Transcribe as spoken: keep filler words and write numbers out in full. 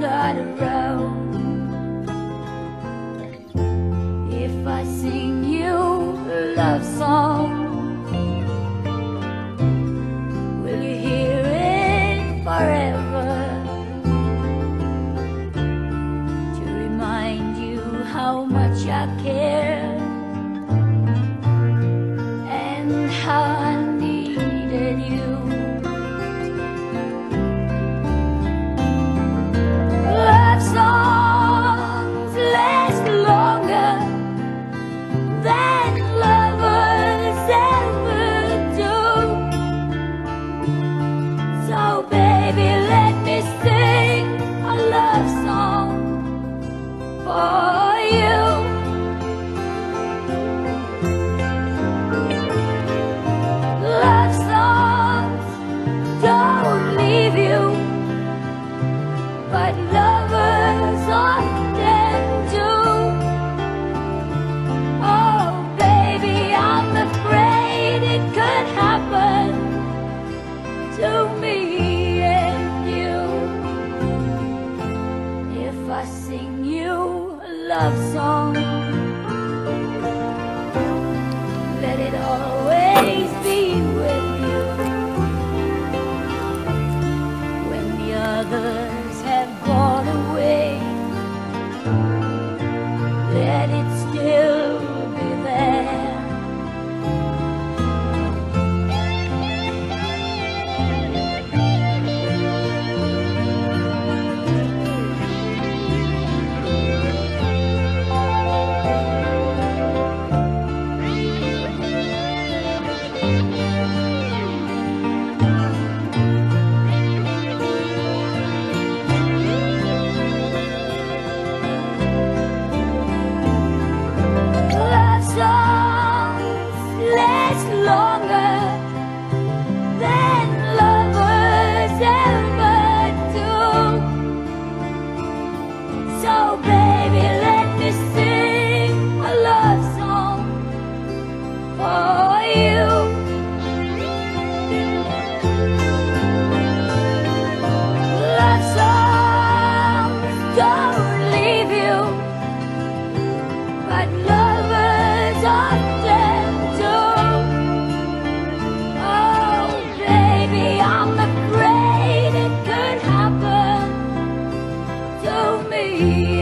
gotta roam. If I sing you a love song, will you hear it forever, to remind you how much I care and how I needed you? Songs last longer than lovers ever do. So baby, let me sing a love song for you. Love songs don't leave you, but love often do. Oh baby, I'm afraid it could happen to me and you. If I sing you a love song, let it always be with you. When the others have gone away, let it still be there. Yeah.